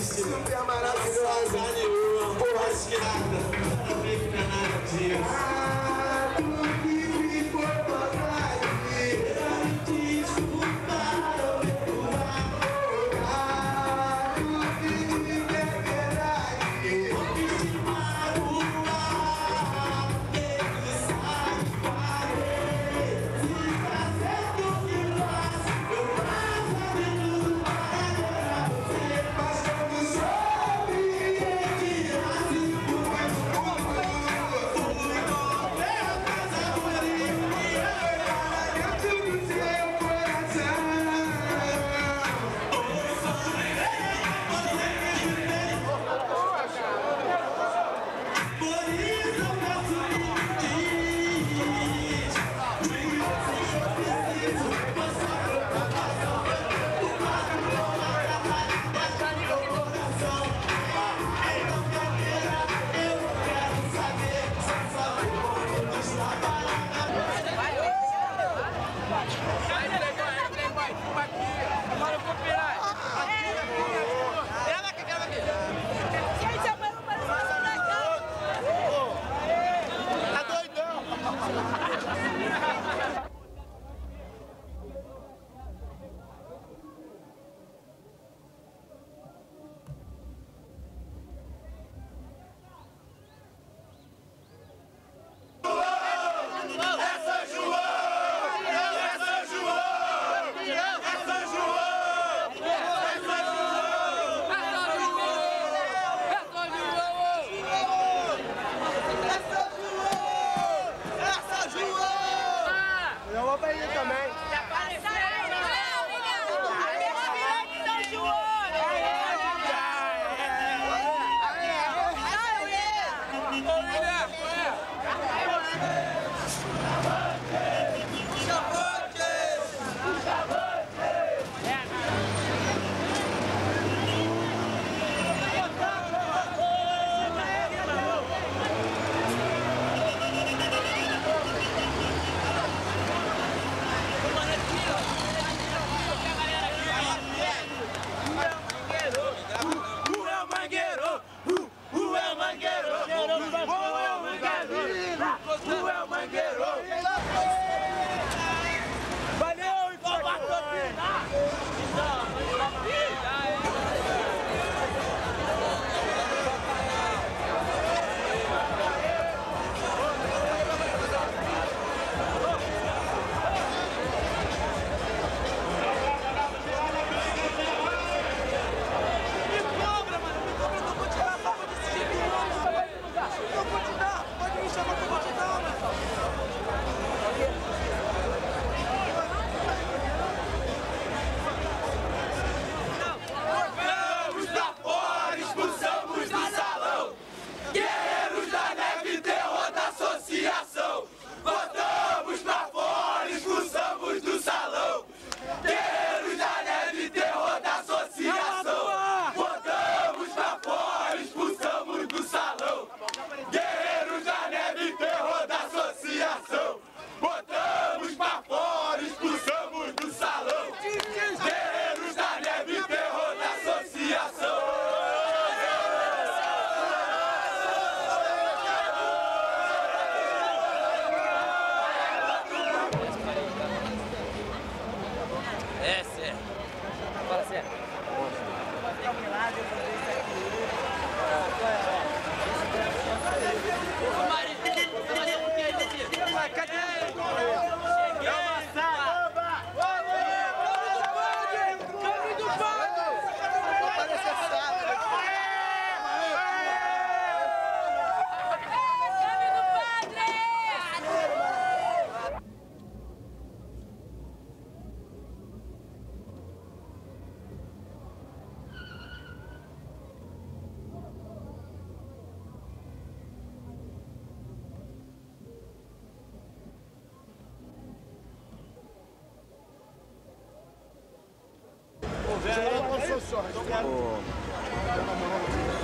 super maravilhosa. Porra, de nada. Não vem pra nada disso.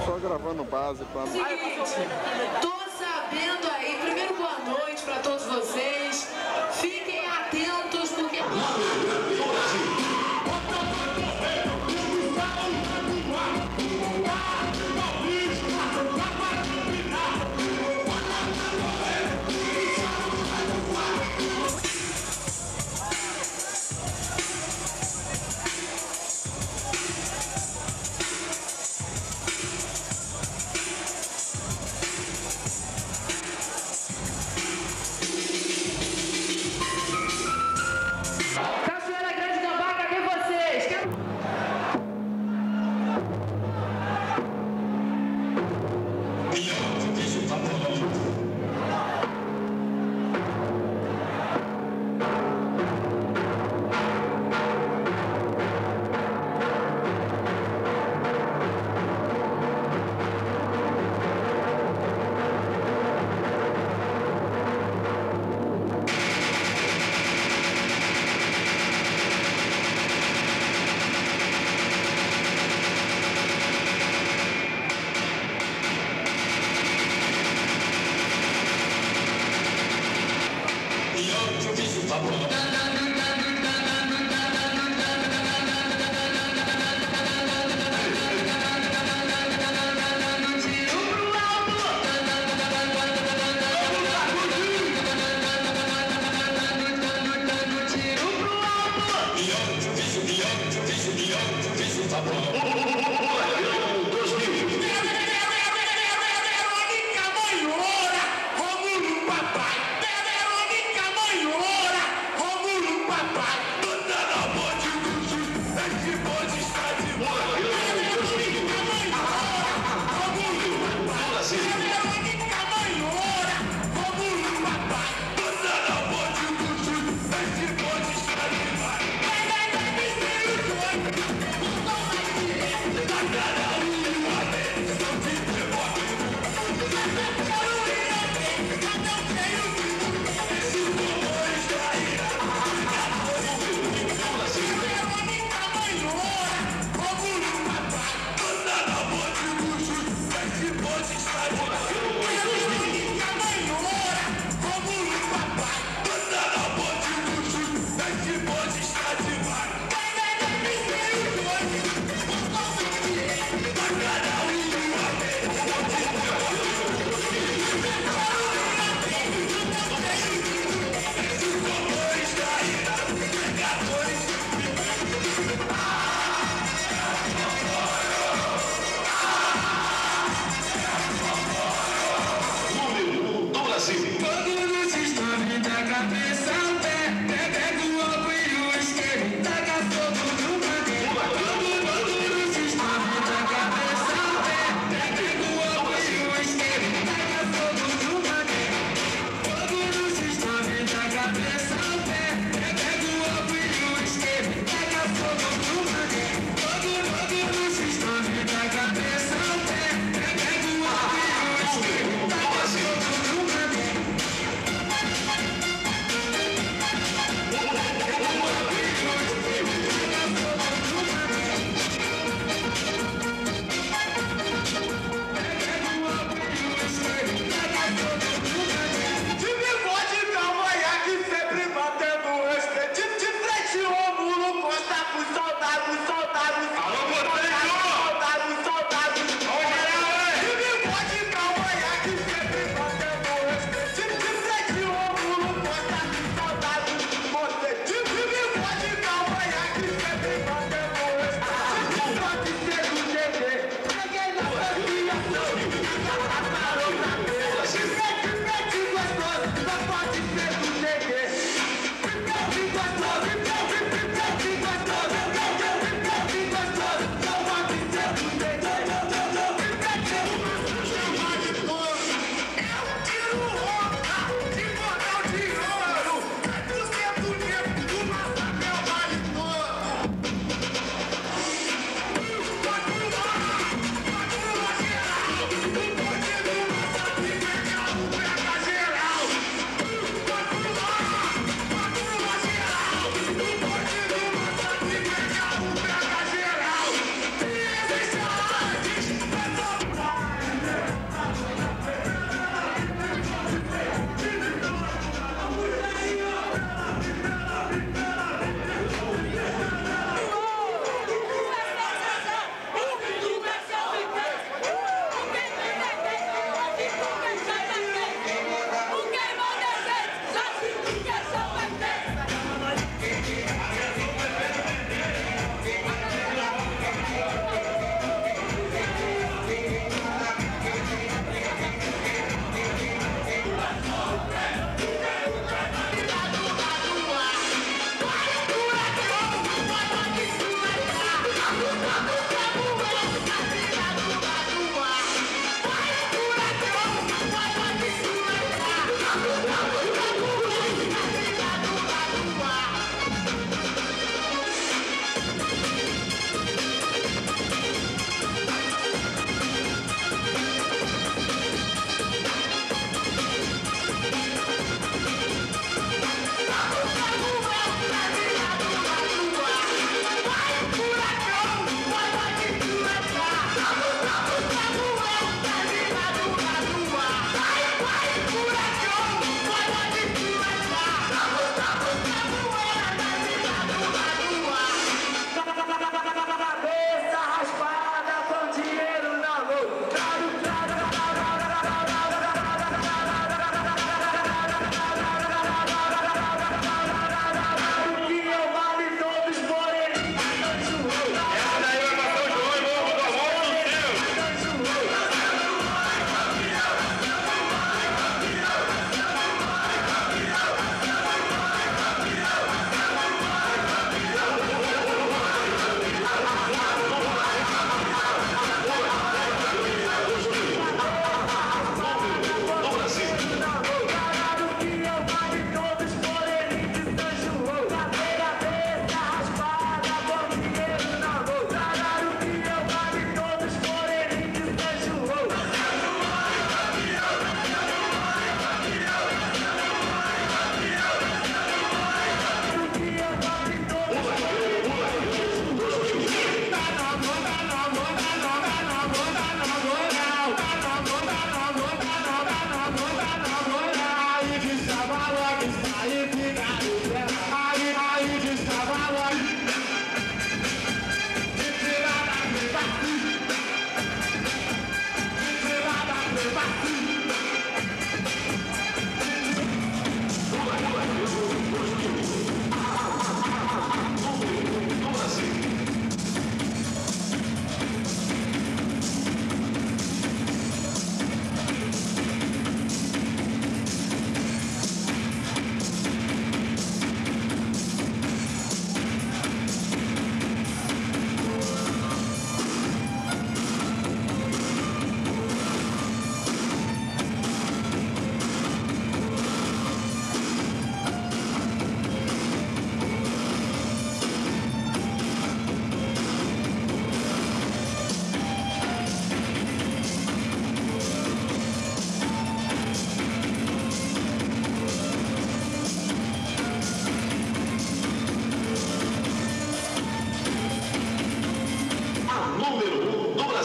Só gravando base pra... Seguinte, tô sabendo aí. Primeiro, boa noite pra todos vocês. Fiquem atentos porque...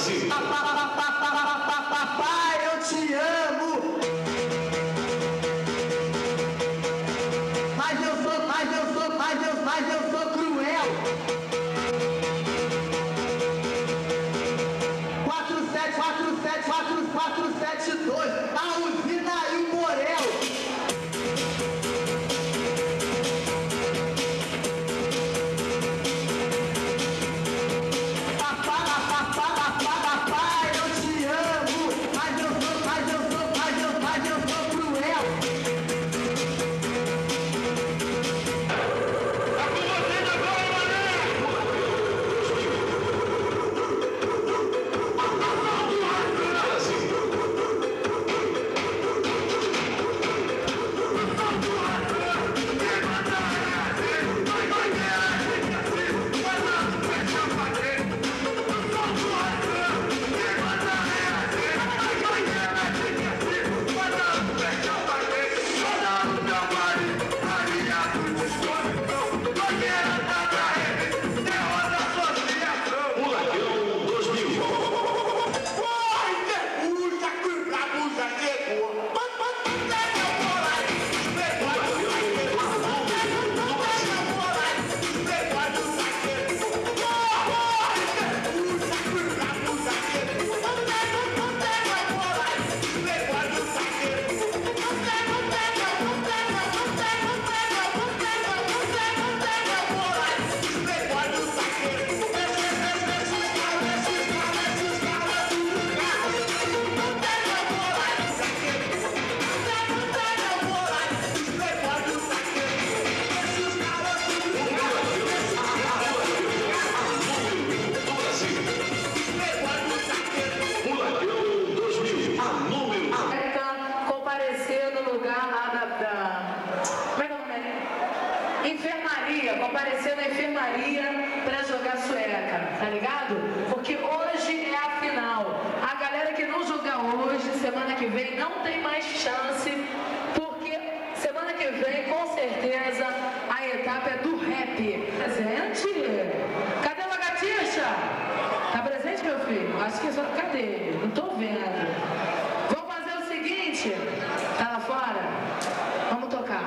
Brasil. Papai, eu te amo. Mas eu sou cruel. 4747472, a usina e o Borel. Compareceu na enfermaria para jogar sueca, tá ligado? Porque hoje é a final. A galera que não jogar hoje, semana que vem, não tem mais chance, porque semana que vem, com certeza, a etapa é do rap. Presente? Cadê a Gatixa? Tá presente, meu filho? Acho que é só... Cadê? Não tô vendo. Vamos fazer o seguinte... Tá lá fora? Vamos tocar.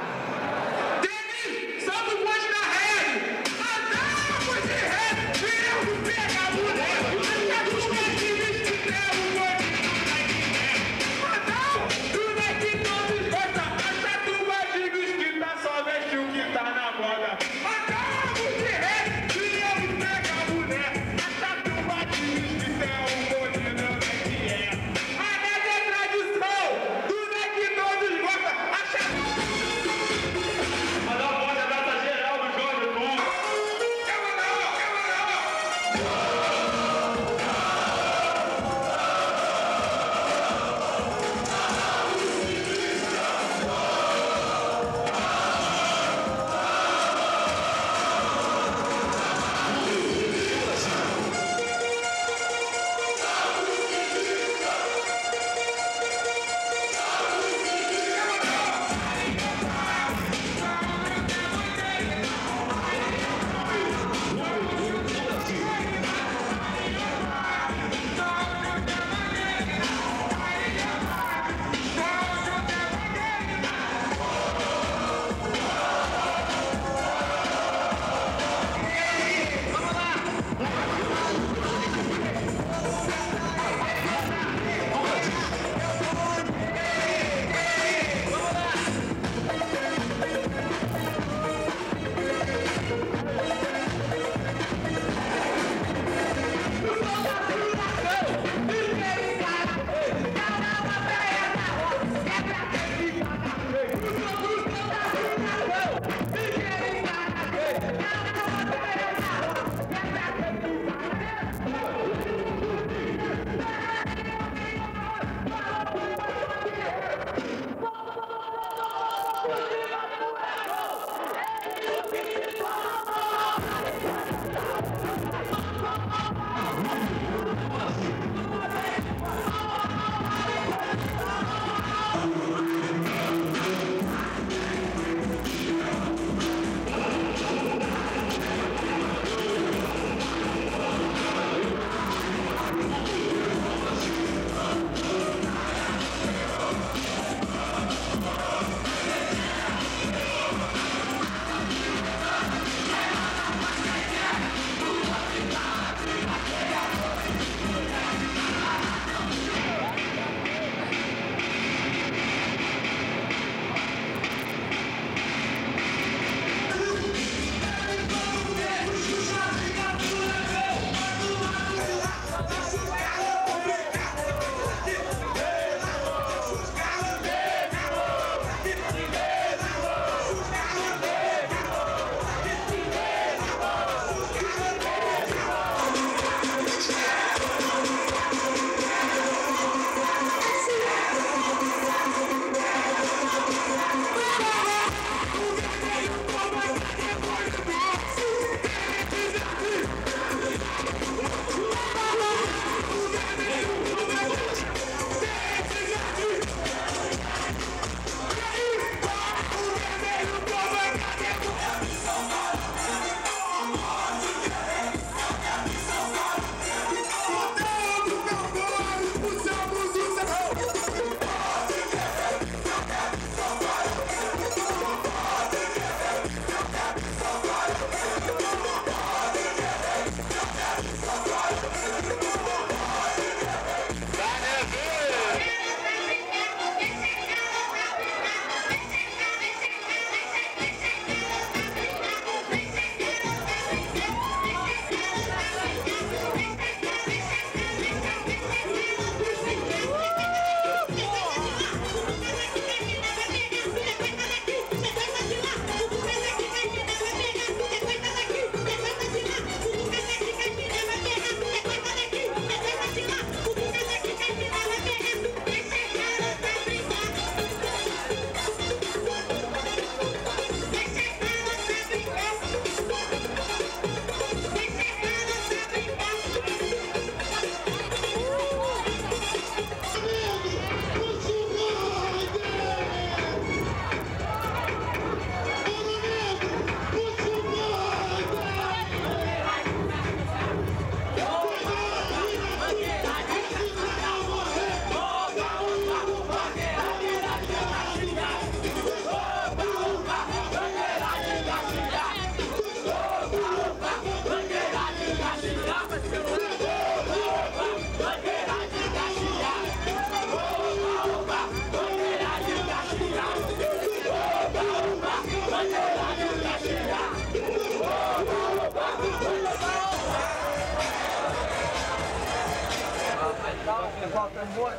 They're both them boys.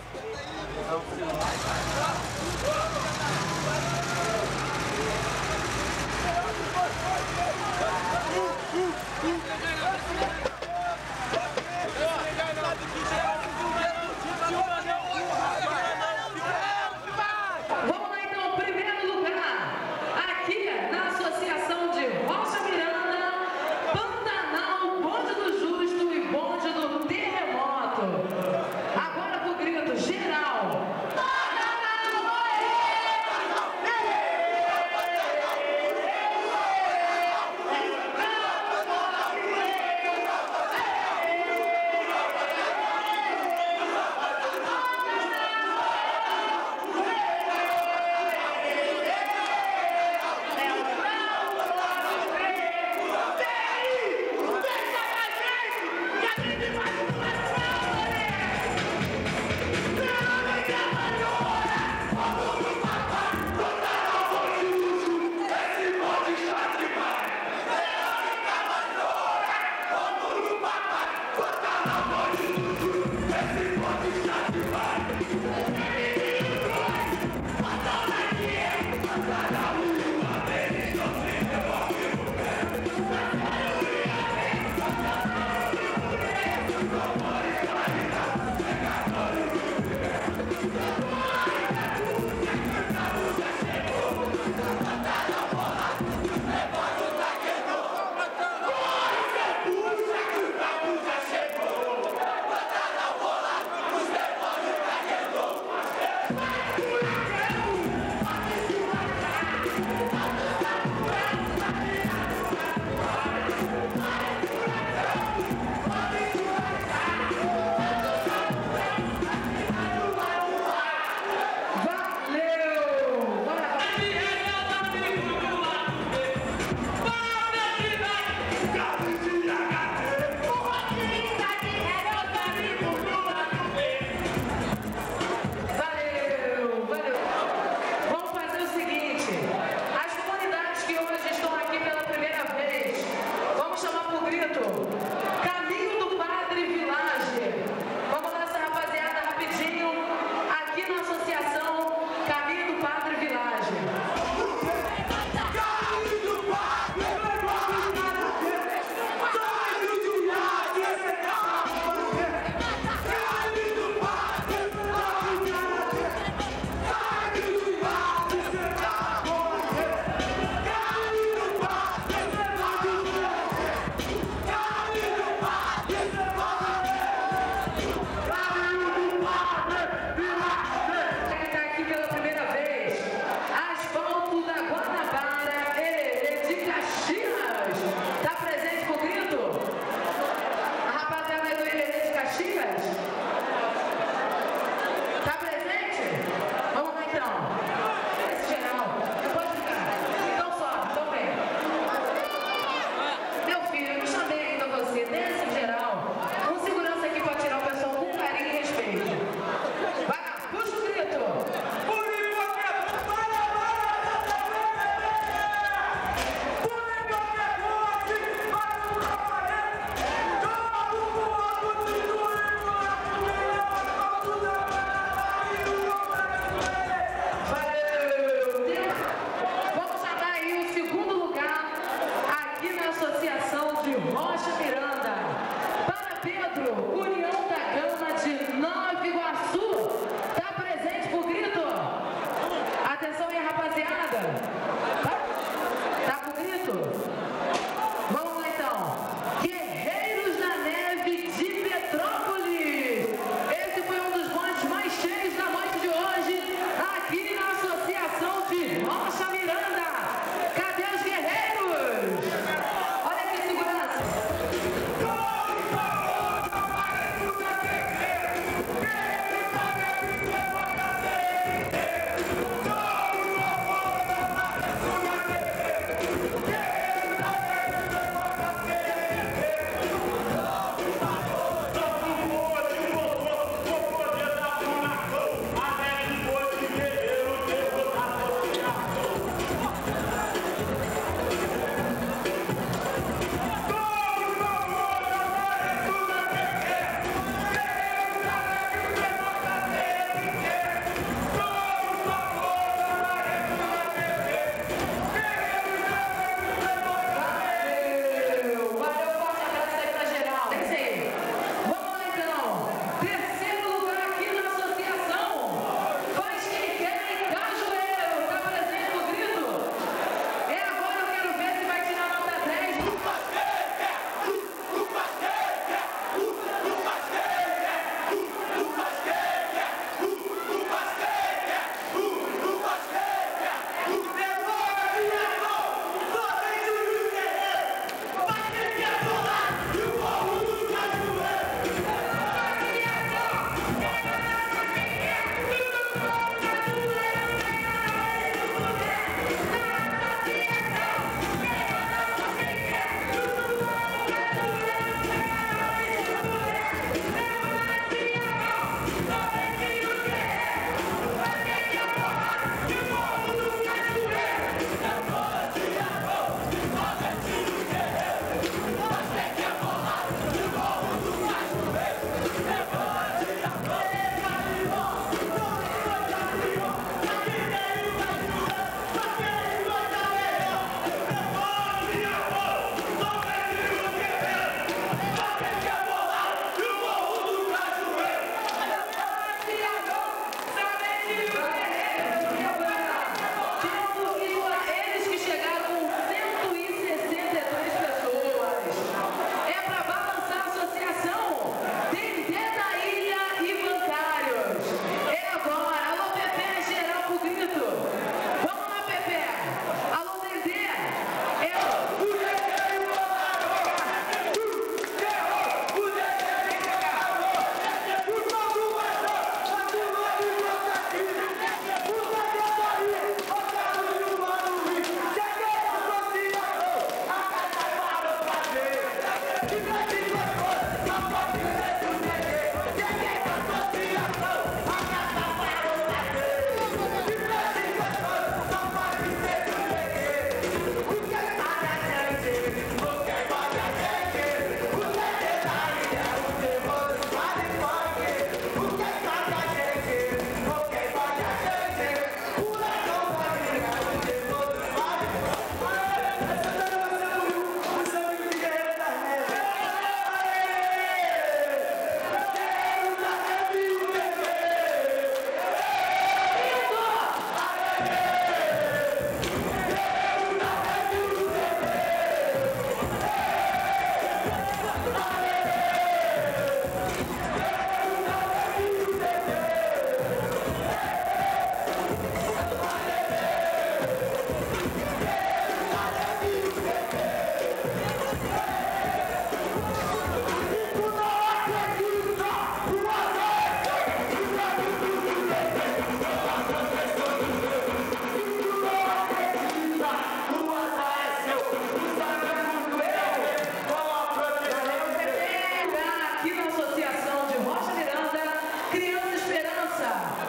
Rosa.